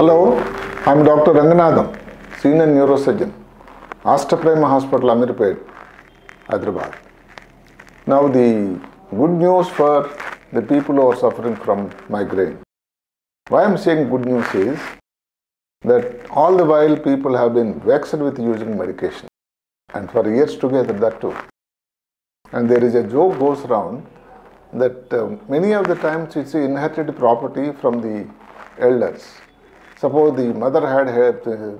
Hello, I am Dr. Ranganatham, Senior Neurosurgeon, Aster Prime Hospital, Amirpade, Hyderabad. Now the good news for the people who are suffering from migraine. Why I am saying good news is that all the while people have been vexed with using medication, and for years together that too. And there is a joke goes around that many of the times it's an inherited property from the elders. Suppose the mother had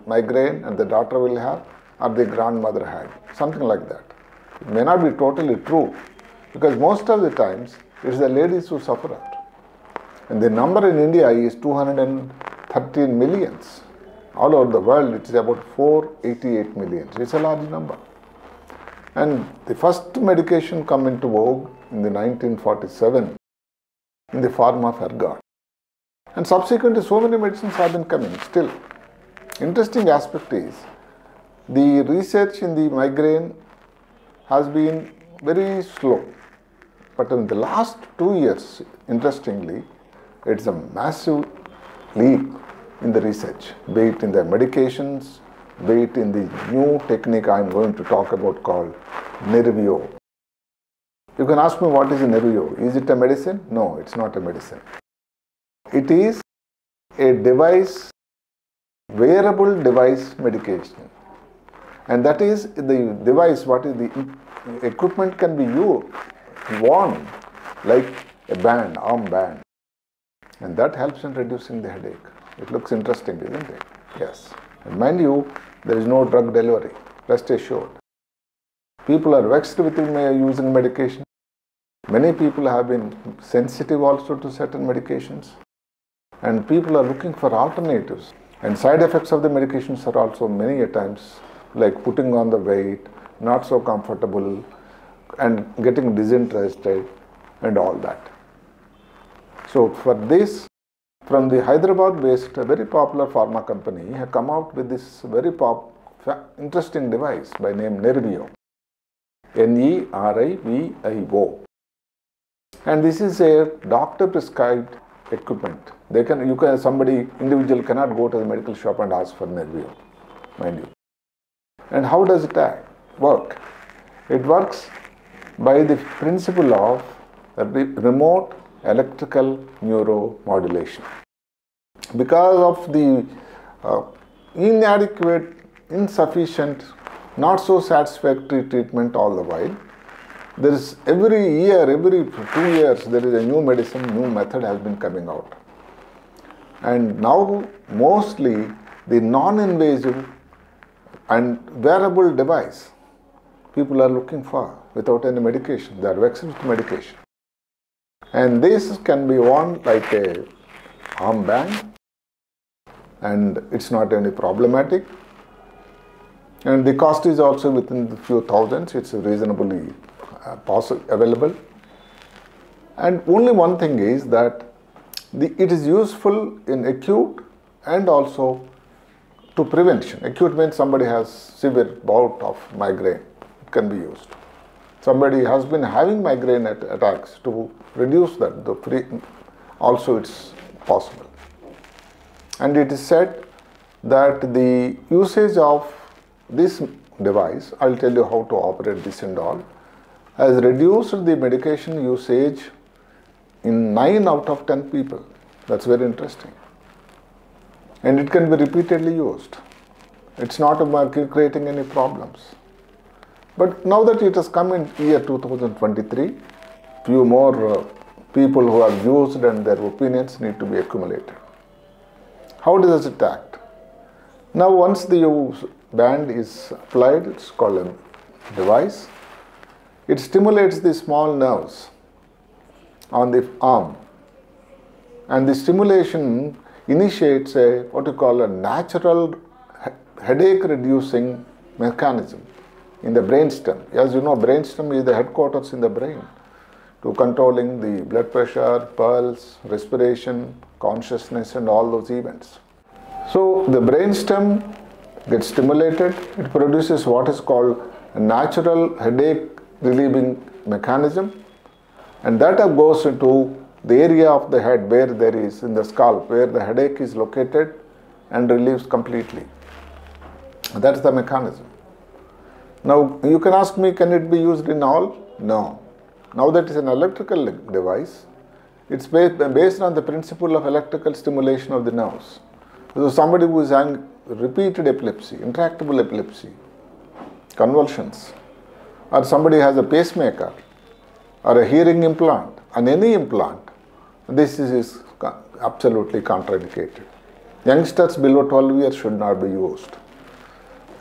migraine and the daughter will have, or the grandmother had, something like that. It may not be totally true, because most of the times it's the ladies who suffer it. And the number in India is 213 millions. All over the world it is about 488 millions. It's a large number. And the first medication come into vogue in the 1947 in the form of ergot. And subsequently so many medicines have been coming still. Interesting aspect is the research in the migraine has been very slow. But in the last 2 years, interestingly, it's a massive leap in the research, be it in the medications, be it in the new technique I'm going to talk about called Nerivio. You can ask me what is Nerivio? Is it a medicine? No, it's not a medicine. It is a device, wearable device medication, and that is the device, what is the equipment can be used, worn like a band, arm band, and that helps in reducing the headache. It looks interesting, isn't it? Yes. And mind you, there is no drug delivery, rest assured. People are vexed with using medication. Many people have been sensitive also to certain medications. And people are looking for alternatives, and side effects of the medications are also many a times, like putting on the weight, not so comfortable, and getting disinterested and all that. So for this, from the Hyderabad based a very popular pharma company have come out with this very interesting device by name Nerivio, Nerivio, and this is a doctor prescribed equipment. Individual cannot go to the medical shop and ask for Nerivio, mind you. And how does it work? It works by the principle of remote electrical neuromodulation. Because of the inadequate, insufficient, not so satisfactory treatment all the while, there is every year, every 2 years, there is a new medicine, new method has been coming out. And now mostly the non-invasive and wearable device people are looking for without any medication. They are vexed with medication. And this can be worn like a armband, and it's not any problematic. And the cost is also within the few thousands. It's reasonably available. And only one thing is that it is useful in acute and also to prevention. Acute means somebody has severe bout of migraine. It can be used. Somebody has been having migraine attacks, to reduce that, also it's possible. And it is said that the usage of this device, I'll tell you how to operate this and all, has reduced the medication usage in 9 out of 10 people. That's very interesting. And it can be repeatedly used. It's not about creating any problems. But now that it has come in year 2023, few more people who have used and their opinions need to be accumulated. How does it act? Now once the band is applied, it's called a device. It stimulates the small nerves on the arm, and the stimulation initiates a what you call a natural headache reducing mechanism in the brainstem. As you know, brainstem is the headquarters in the brain to controlling the blood pressure, pulse, respiration, consciousness and all those events. So the brainstem gets stimulated, it produces what is called a natural headache relieving mechanism, and that goes into the area of the head where there is in the scalp where the headache is located, and relieves completely. That's the mechanism. Now, you can ask me, can it be used in all? No. Now that is an electrical device, it's based on the principle of electrical stimulation of the nerves. So somebody who is having repeated epilepsy, intractable epilepsy, convulsions, or somebody has a pacemaker, or a hearing implant, and any implant, this is absolutely contraindicated. Youngsters below 12 years should not be used.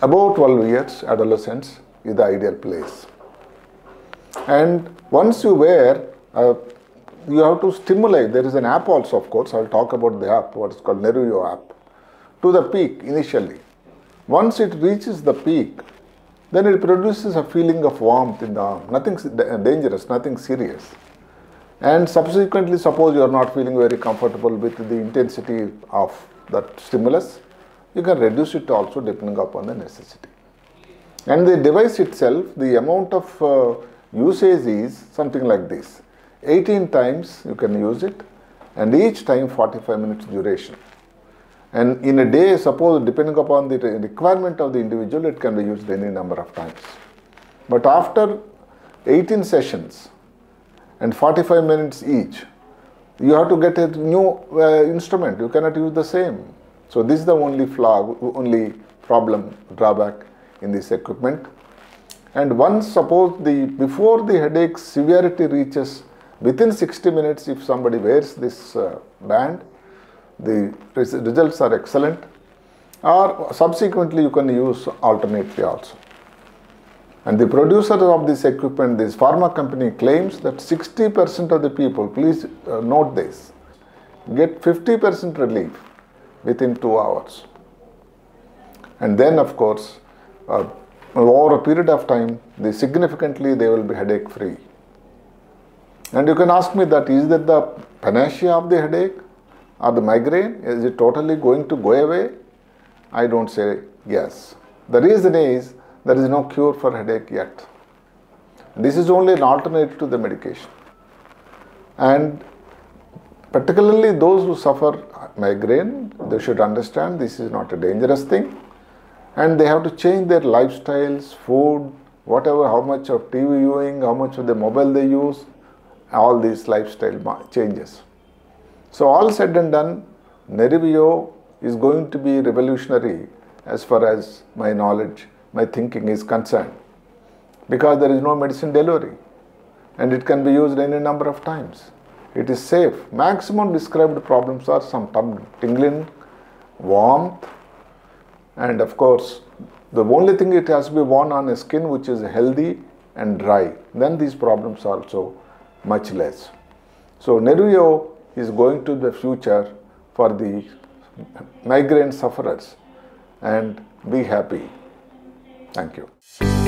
Above 12 years, adolescents is the ideal place. And once you wear, you have to stimulate. There is an app also, of course. I'll talk about the app, what is called Nerivio app, to the peak initially. Once it reaches the peak, then it produces a feeling of warmth in the arm. Nothing dangerous, nothing serious. And subsequently, suppose you are not feeling very comfortable with the intensity of that stimulus, you can reduce it also depending upon the necessity. And the device itself, the amount of usage is something like this. 18 times you can use it, and each time 45 minutes duration. And in a day, suppose depending upon the requirement of the individual, it can be used any number of times. But after 18 sessions and 45 minutes each, you have to get a new instrument. You cannot use the same. So this is the only flaw, only problem, drawback in this equipment. And once, suppose before the headache severity reaches, within 60 minutes, if somebody wears this band, the results are excellent. Or subsequently, you can use alternately also. And the producer of this equipment, this pharma company, claims that 60% of the people, please note this, get 50% relief within 2 hours. And then, of course, over a period of time, they will be headache free. And you can ask me that, is that the panacea of the headache or the migraine? Is it totally going to go away? I don't say yes. The reason is, there is no cure for headache yet. This is only an alternative to the medication. And particularly those who suffer migraine, they should understand this is not a dangerous thing. And they have to change their lifestyles, food, whatever, how much of TV viewing, how much of the mobile they use, all these lifestyle changes. So all said and done, Nerivio is going to be revolutionary as far as my knowledge, my thinking is concerned, because there is no medicine delivery and it can be used any number of times. It is safe. Maximum described problems are some tingling, warmth, and of course, the only thing it has to be worn on a skin which is healthy and dry. Then these problems are also much less. So Nerivio is going to the future for the migraine sufferers, and be happy. Thank you.